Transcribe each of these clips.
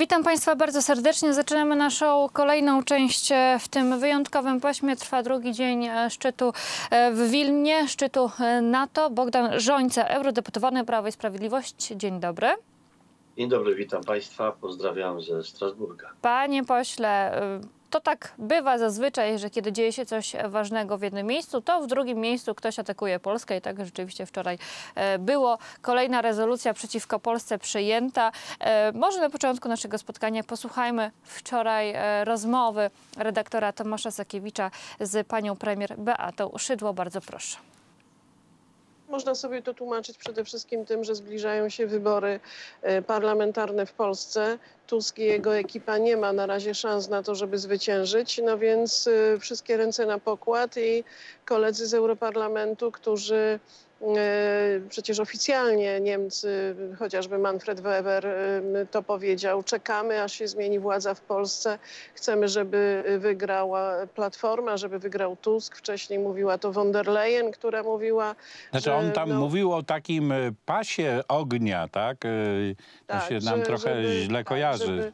Witam Państwa bardzo serdecznie. Zaczynamy naszą kolejną część w tym wyjątkowym paśmie. Trwa drugi dzień szczytu w Wilnie, szczytu NATO. Bogdan Rzońca, eurodeputowany Prawo i Sprawiedliwość. Dzień dobry. Dzień dobry, witam Państwa. Pozdrawiam ze Strasburga. Panie pośle, to tak bywa zazwyczaj, że kiedy dzieje się coś ważnego w jednym miejscu, to w drugim miejscu ktoś atakuje Polskę i tak rzeczywiście wczoraj było. Kolejna rezolucja przeciwko Polsce przyjęta. Może na początku naszego spotkania posłuchajmy wczoraj rozmowy redaktora Tomasza Sakiewicza z panią premier Beatą Szydło. Bardzo proszę. Można sobie to tłumaczyć przede wszystkim tym, że zbliżają się wybory parlamentarne w Polsce. Tusk i jego ekipa nie ma na razie szans na to, żeby zwyciężyć. No więc wszystkie ręce na pokład i koledzy z Europarlamentu, którzy przecież oficjalnie Niemcy, chociażby Manfred Weber to powiedział, czekamy, aż się zmieni władza w Polsce. Chcemy, żeby wygrała Platforma, żeby wygrał Tusk. Wcześniej mówiła to von der Leyen, która mówiła... Znaczy że, on tam mówił o takim pasie ognia, tak? To się nam trochę źle kojarzy.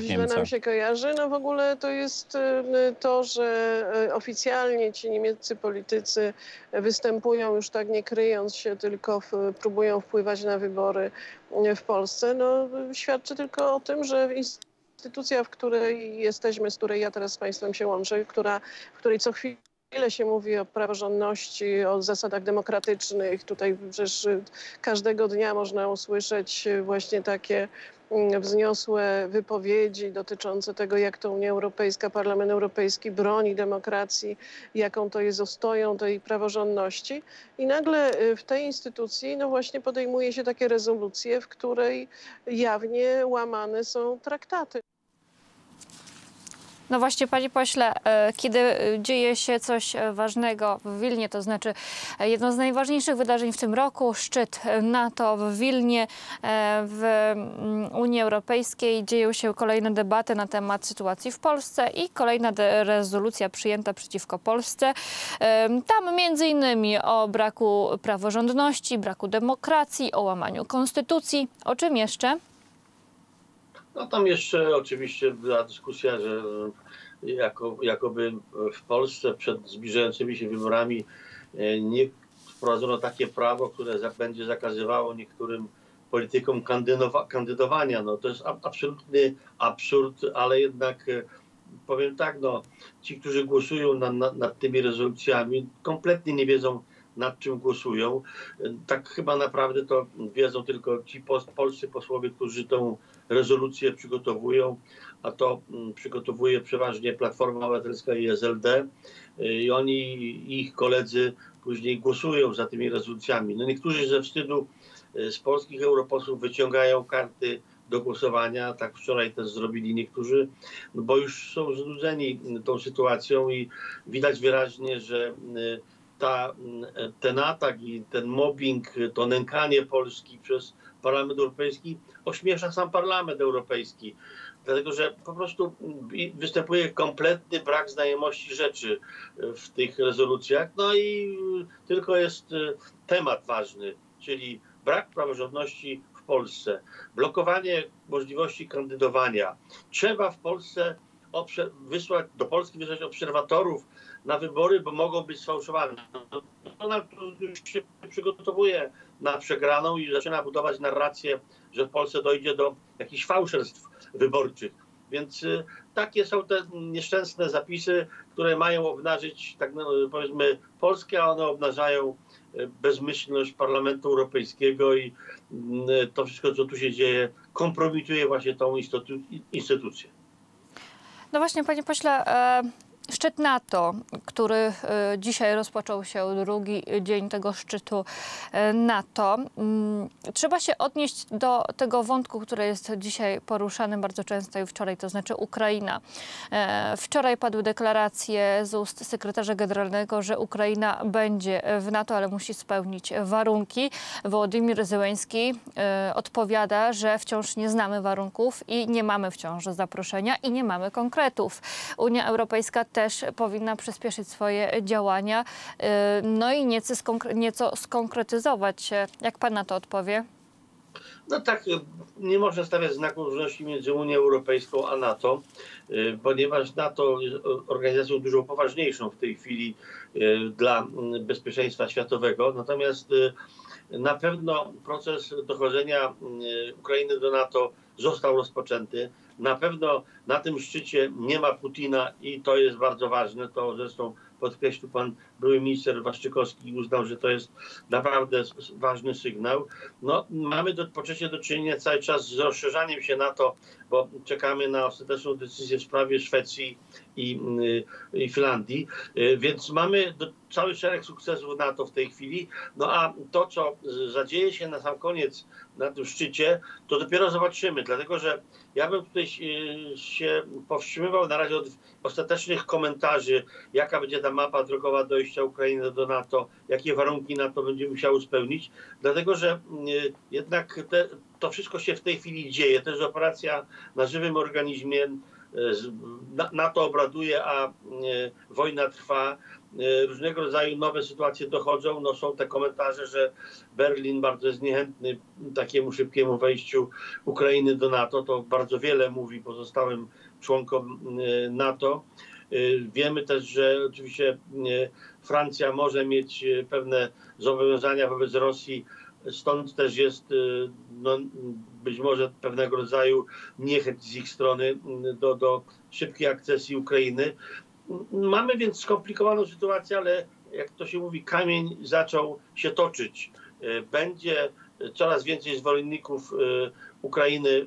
Źle nam się kojarzy. No w ogóle to jest to, że oficjalnie ci niemieccy politycy występują już tak nie kryjąc się, tylko próbują wpływać na wybory w Polsce. No świadczy tylko o tym, że instytucja, w której jesteśmy, z której ja teraz z Państwem się łączę, w której co chwilę się mówi o praworządności, o zasadach demokratycznych. Tutaj przecież każdego dnia można usłyszeć właśnie takie wzniosłe wypowiedzi dotyczące tego, jak to Unia Europejska, Parlament Europejski broni demokracji, jaką to jest ostoją tej praworządności. I nagle w tej instytucji no właśnie podejmuje się takie rezolucje, w której jawnie łamane są traktaty. No właśnie, panie pośle, kiedy dzieje się coś ważnego w Wilnie, to znaczy jedno z najważniejszych wydarzeń w tym roku, szczyt NATO w Wilnie, w Unii Europejskiej, dzieją się kolejne debaty na temat sytuacji w Polsce i kolejna rezolucja przyjęta przeciwko Polsce. Tam między innymi o braku praworządności, braku demokracji, o łamaniu konstytucji. O czym jeszcze? No tam jeszcze oczywiście była dyskusja, że jakoby w Polsce przed zbliżającymi się wyborami nie wprowadzono takie prawo, które będzie zakazywało niektórym politykom kandydowania. No to jest absolutny absurd, ale jednak powiem tak, no, ci, którzy głosują nad tymi rezolucjami, kompletnie nie wiedzą, nad czym głosują. Tak chyba naprawdę to wiedzą tylko ci polscy posłowie, którzy tą rezolucję przygotowują, a to przygotowuje przeważnie Platforma Obywatelska i SLD i oni i ich koledzy później głosują za tymi rezolucjami. No niektórzy ze wstydu z polskich europosłów wyciągają karty do głosowania, tak wczoraj też zrobili niektórzy, bo już są znudzeni tą sytuacją i widać wyraźnie, że ten atak i ten mobbing, to nękanie Polski przez Parlament Europejski ośmiesza sam Parlament Europejski. Dlatego, że po prostu występuje kompletny brak znajomości rzeczy w tych rezolucjach. No i tylko jest temat ważny, czyli brak praworządności w Polsce, blokowanie możliwości kandydowania. Trzeba w Polsce wysłać, do Polski wysłać obserwatorów na wybory, bo mogą być sfałszowane. Ona już się przygotowuje na przegraną i zaczyna budować narrację, że w Polsce dojdzie do jakichś fałszerstw wyborczych. Więc takie są te nieszczęsne zapisy, które mają obnażyć, tak powiedzmy, Polskę, a one obnażają bezmyślność Parlamentu Europejskiego i to wszystko, co tu się dzieje, kompromituje właśnie tą instytucję. No właśnie, panie pośle, szczyt NATO, który dzisiaj rozpoczął się, drugi dzień tego szczytu NATO. Trzeba się odnieść do tego wątku, który jest dzisiaj poruszany bardzo często i wczoraj, to znaczy Ukraina. Wczoraj padły deklaracje z ust sekretarza generalnego, że Ukraina będzie w NATO, ale musi spełnić warunki. Wołodymyr Zełenski odpowiada, że wciąż nie znamy warunków i nie mamy wciąż zaproszenia i nie mamy konkretów. Unia Europejska też powinna przyspieszyć swoje działania, no i nieco skonkretyzować się. Jak pan na to odpowie? No tak, nie można stawiać znaku różności między Unią Europejską a NATO, ponieważ NATO jest organizacją dużo poważniejszą w tej chwili dla bezpieczeństwa światowego. Natomiast na pewno proces dochodzenia Ukrainy do NATO został rozpoczęty. Na pewno na tym szczycie nie ma Putina i to jest bardzo ważne. To zresztą podkreślił pan były minister Waszczykowski i uznał, że to jest naprawdę ważny sygnał. No, mamy po trzecie do czynienia cały czas z rozszerzaniem się NATO, bo czekamy na ostateczną decyzję w sprawie Szwecji i Finlandii. Więc mamy cały szereg sukcesów NATO w tej chwili. No a to, co zadzieje się na sam koniec na tym szczycie, to dopiero zobaczymy. Dlatego, że ja bym tutaj się powstrzymywał na razie od ostatecznych komentarzy, jaka będzie ta mapa drogowa dojścia Ukrainy do NATO, jakie warunki NATO będzie musiało spełnić. Dlatego, że jednak to wszystko się w tej chwili dzieje. To jest operacja na żywym organizmie. NATO obraduje, a wojna trwa. Różnego rodzaju nowe sytuacje dochodzą. No, są te komentarze, że Berlin bardzo jest niechętny takiemu szybkiemu wejściu Ukrainy do NATO. To bardzo wiele mówi pozostałym członkom NATO. Wiemy też, że oczywiście Francja może mieć pewne zobowiązania wobec Rosji. Stąd też jest no, być może pewnego rodzaju niechęć z ich strony do szybkiej akcesji Ukrainy. Mamy więc skomplikowaną sytuację, ale jak to się mówi, kamień zaczął się toczyć. Będzie coraz więcej zwolenników Ukrainy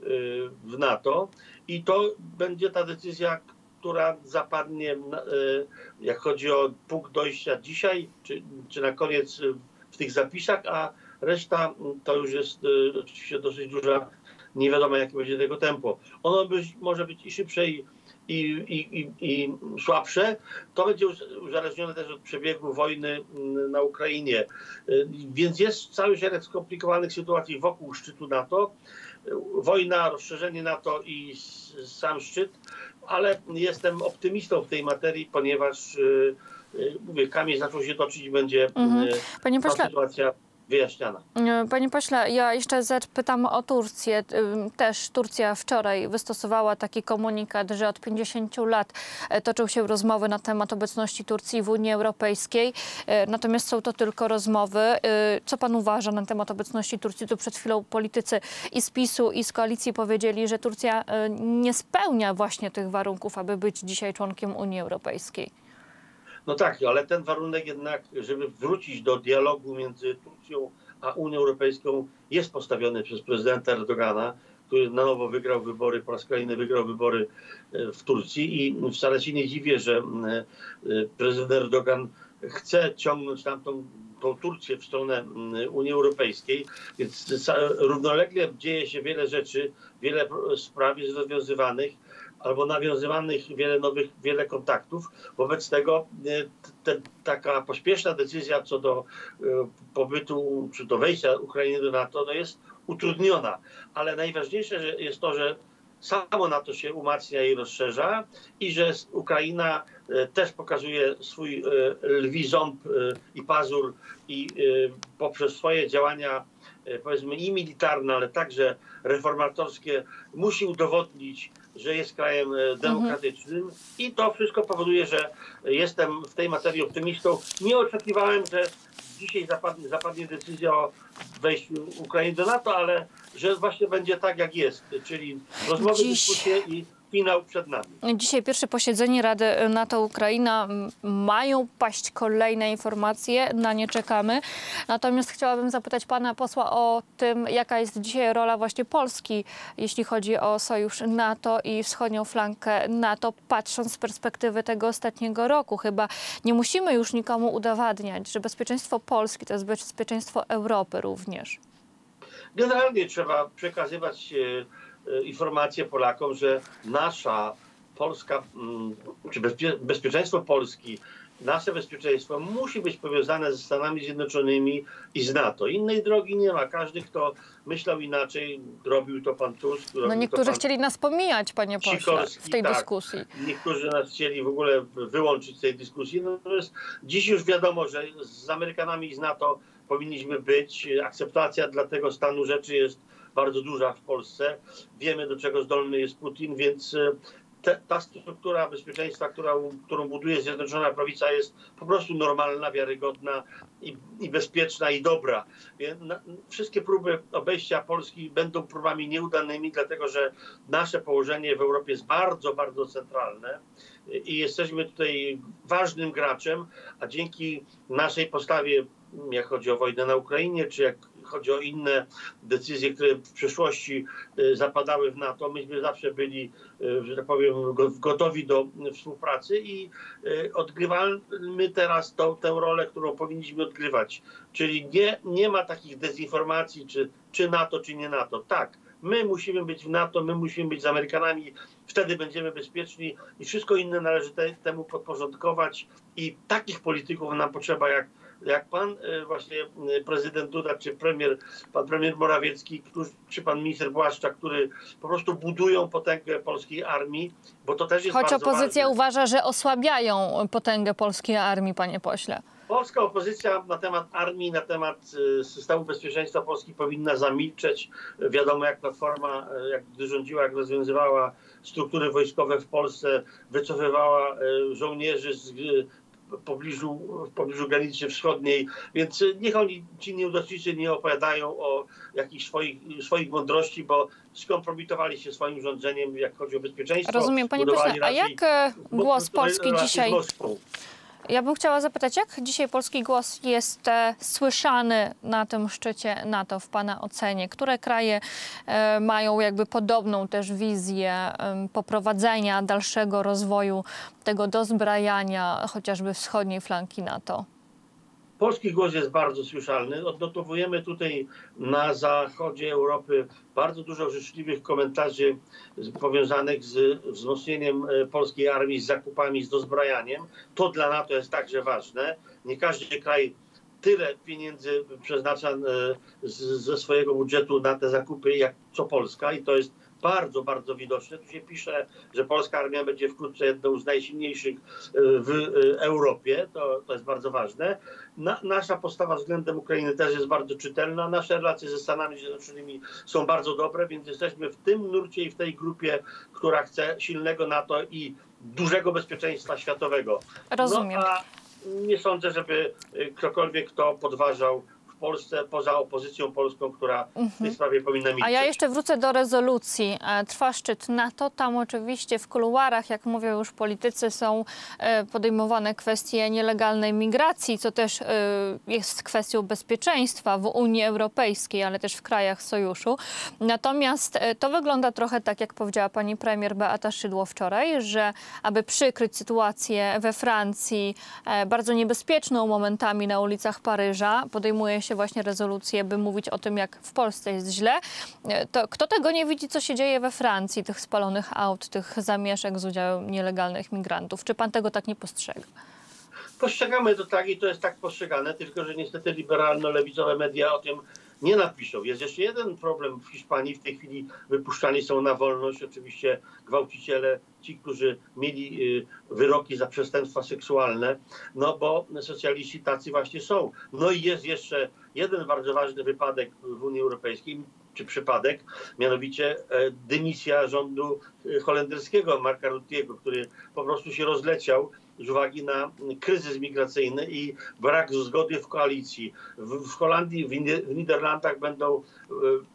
w NATO i to będzie ta decyzja, która zapadnie, jak chodzi o punkt dojścia dzisiaj, czy na koniec w tych zapisach, a reszta to już jest oczywiście dosyć duża, nie wiadomo jakie będzie tego tempo. Ono może być i szybsze i słabsze. To będzie uzależnione też od przebiegu wojny na Ukrainie. Więc jest cały szereg skomplikowanych sytuacji wokół szczytu NATO. Wojna, rozszerzenie NATO i sam szczyt, ale jestem optymistą w tej materii, ponieważ mówię, kamień zaczął się toczyć, będzie ta sytuacja wyjaśniana. Panie pośle, ja jeszcze zapytam o Turcję. Też Turcja wczoraj wystosowała taki komunikat, że od 50 lat toczą się rozmowy na temat obecności Turcji w Unii Europejskiej. Natomiast są to tylko rozmowy. Co pan uważa na temat obecności Turcji? Tu przed chwilą politycy i z PiS-u, i z koalicji powiedzieli, że Turcja nie spełnia właśnie tych warunków, aby być dzisiaj członkiem Unii Europejskiej. No tak, ale ten warunek jednak, żeby wrócić do dialogu między Turcją a Unią Europejską, jest postawiony przez prezydenta Erdogana, który na nowo wygrał wybory, po raz kolejny wygrał wybory w Turcji i wcale się nie dziwię, że prezydent Erdogan chce ciągnąć tą Turcję w stronę Unii Europejskiej, więc równolegle dzieje się wiele rzeczy, wiele spraw jest rozwiązywanych, albo nawiązywanych wiele kontaktów. Wobec tego taka pośpieszna decyzja co do pobytu, czy do wejścia Ukrainy do NATO no jest utrudniona. Ale najważniejsze jest to, że samo NATO się umacnia i rozszerza i że Ukraina też pokazuje swój lwi ząb i pazur i poprzez swoje działania, powiedzmy i militarne, ale także reformatorskie, musi udowodnić, że jest krajem demokratycznym i to wszystko powoduje, że jestem w tej materii optymistą. Nie oczekiwałem, że dzisiaj zapadnie decyzja o wejściu Ukrainy do NATO, ale że właśnie będzie tak, jak jest, czyli rozmowy, dyskusje i finał przed nami. Dzisiaj pierwsze posiedzenie Rady NATO-Ukraina. Mają paść kolejne informacje, na nie czekamy. Natomiast chciałabym zapytać pana posła o tym, jaka jest dzisiaj rola właśnie Polski, jeśli chodzi o sojusz NATO i wschodnią flankę NATO, patrząc z perspektywy tego ostatniego roku. Chyba nie musimy już nikomu udowadniać, że bezpieczeństwo Polski to jest bezpieczeństwo Europy również. Generalnie trzeba przekazywać informację Polakom, że nasza Polska, czy bezpieczeństwo Polski, nasze bezpieczeństwo musi być powiązane ze Stanami Zjednoczonymi i z NATO. Innej drogi nie ma. Każdy, kto myślał inaczej, robił to pan Tusk. No niektórzy chcieli nas pomijać, panie pośle, w tej dyskusji. Niektórzy nas chcieli w ogóle wyłączyć z tej dyskusji. Natomiast dziś już wiadomo, że z Amerykanami i z NATO powinniśmy być. Akceptacja dla tego stanu rzeczy jest bardzo duża w Polsce. Wiemy, do czego zdolny jest Putin, więc ta struktura bezpieczeństwa, którą buduje Zjednoczona Prawica, jest po prostu normalna, wiarygodna i bezpieczna i dobra. Wszystkie próby obejścia Polski będą próbami nieudanymi, dlatego że nasze położenie w Europie jest bardzo, bardzo centralne i jesteśmy tutaj ważnym graczem, a dzięki naszej postawie, jak chodzi o wojnę na Ukrainie, czy jak chodzi o inne decyzje, które w przeszłości zapadały w NATO, myśmy zawsze byli, że tak powiem, gotowi do współpracy i odgrywamy teraz tę rolę, którą powinniśmy odgrywać. Czyli nie ma takich dezinformacji, czy NATO, czy nie NATO. Tak, my musimy być w NATO, my musimy być z Amerykanami, wtedy będziemy bezpieczni i wszystko inne należy temu podporządkować i takich polityków nam potrzeba jak pan właśnie prezydent Duda, czy pan premier Morawiecki, czy pan minister Błaszcza, który po prostu budują potęgę polskiej armii, bo to też jest bardzo ważne. Choć opozycja uważa, że osłabiają potęgę polskiej armii, panie pośle. Polska opozycja na temat armii, na temat systemu bezpieczeństwa Polski powinna zamilczeć. Wiadomo, jak Platforma, gdy rządziła, jak rozwiązywała struktury wojskowe w Polsce, wycofywała żołnierzy w pobliżu granicy wschodniej, więc niech oni, ci nieudacznicy, nie opowiadają o jakichś swoich mądrości, bo skompromitowali się swoim rządzeniem, jak chodzi o bezpieczeństwo. Rozumiem, panie pośle, a jak głos Polski dzisiaj? Ja bym chciała zapytać, jak dzisiaj polski głos jest słyszany na tym szczycie NATO w pana ocenie? Które kraje mają jakby podobną też wizję poprowadzenia dalszego rozwoju tego dozbrajania chociażby wschodniej flanki NATO? Polski głos jest bardzo słyszalny. Odnotowujemy tutaj na zachodzie Europy bardzo dużo życzliwych komentarzy powiązanych z wzmocnieniem polskiej armii, z zakupami, z dozbrajaniem. To dla NATO jest także ważne. Nie każdy kraj tyle pieniędzy przeznacza ze swojego budżetu na te zakupy, jak co Polska, i to jest bardzo, bardzo widoczne. Tu się pisze, że polska armia będzie wkrótce jedną z najsilniejszych w Europie. To jest bardzo ważne. Nasza postawa względem Ukrainy też jest bardzo czytelna. Nasze relacje ze Stanami Zjednoczonymi są bardzo dobre, więc jesteśmy w tym nurcie i w tej grupie, która chce silnego NATO i dużego bezpieczeństwa światowego. Rozumiem. No, a nie sądzę, żeby ktokolwiek to podważał w Polsce, poza opozycją polską, która w tej sprawie powinna milczeć. A ja jeszcze wrócę do rezolucji. Trwa szczyt NATO. Tam oczywiście w kuluarach, jak mówią już politycy, są podejmowane kwestie nielegalnej migracji, co też jest kwestią bezpieczeństwa w Unii Europejskiej, ale też w krajach Sojuszu. Natomiast to wygląda trochę tak, jak powiedziała pani premier Beata Szydło wczoraj, że aby przykryć sytuację we Francji, bardzo niebezpieczną momentami na ulicach Paryża, podejmuje się właśnie rezolucję, by mówić o tym, jak w Polsce jest źle. To kto tego nie widzi, co się dzieje we Francji, tych spalonych aut, tych zamieszek z udziałem nielegalnych migrantów? Czy pan tego tak nie postrzega? Postrzegamy to tak i to jest tak postrzegane, tylko że niestety liberalno-lewicowe media o tym nie napiszą. Jest jeszcze jeden problem w Hiszpanii. W tej chwili wypuszczani są na wolność oczywiście gwałciciele, ci, którzy mieli wyroki za przestępstwa seksualne, no bo socjaliści tacy właśnie są. No i jest jeszcze jeden bardzo ważny wypadek w Unii Europejskiej, czy przypadek, mianowicie dymisja rządu holenderskiego Marka Ruttiego, który po prostu się rozleciał z uwagi na kryzys migracyjny i brak zgody w koalicji. W Holandii, w Niderlandach będą,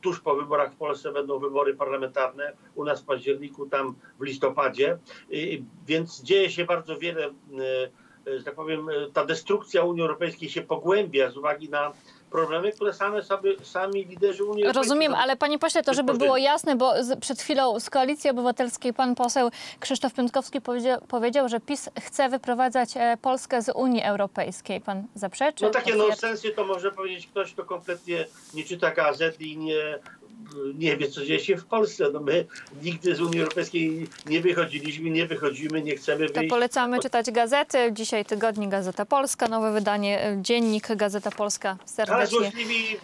tuż po wyborach w Polsce będą wybory parlamentarne, u nas w październiku, tam w listopadzie. Więc dzieje się bardzo wiele, że tak powiem, ta destrukcja Unii Europejskiej się pogłębia z uwagi na problemy, które sami liderzy Unii Europejskiej... Rozumiem, ale panie pośle, to żeby było jasne, bo przed chwilą z Koalicji Obywatelskiej pan poseł Krzysztof Piątkowski powiedział, że PiS chce wyprowadzać Polskę z Unii Europejskiej. Pan zaprzeczy? No takie nonsensy to może powiedzieć ktoś, kto kompletnie nie czyta gazet i nie wie, co dzieje się w Polsce. No my nigdy z Unii Europejskiej nie wychodziliśmy, nie wychodzimy, nie chcemy wyjść. To polecamy czytać gazety. Dzisiaj Tygodnik Gazeta Polska, nowe wydanie Dziennik Gazeta Polska. Serdecznie. Ale złośliwi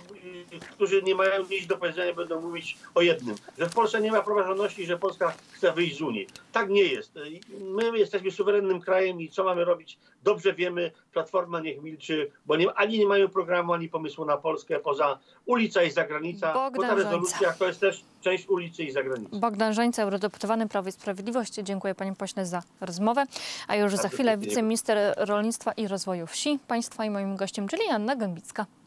ci, którzy nie mają nic do powiedzenia, będą mówić o jednym. Że w Polsce nie ma praworządności, że Polska chce wyjść z Unii. Tak nie jest. My jesteśmy suwerennym krajem i co mamy robić? Dobrze wiemy, Platforma niech milczy, bo nie mają programu, ani pomysłu na Polskę poza ulica i zagranica. Bo ta rezolucja to jest też część ulicy i zagranicy. Bogdan Rzońca, eurodeputowany Prawo i Sprawiedliwość. Dziękuję panie pośle za rozmowę. A już za chwilę wiceminister rolnictwa i rozwoju wsi państwa i moim gościem, czyli Anna Gębicka.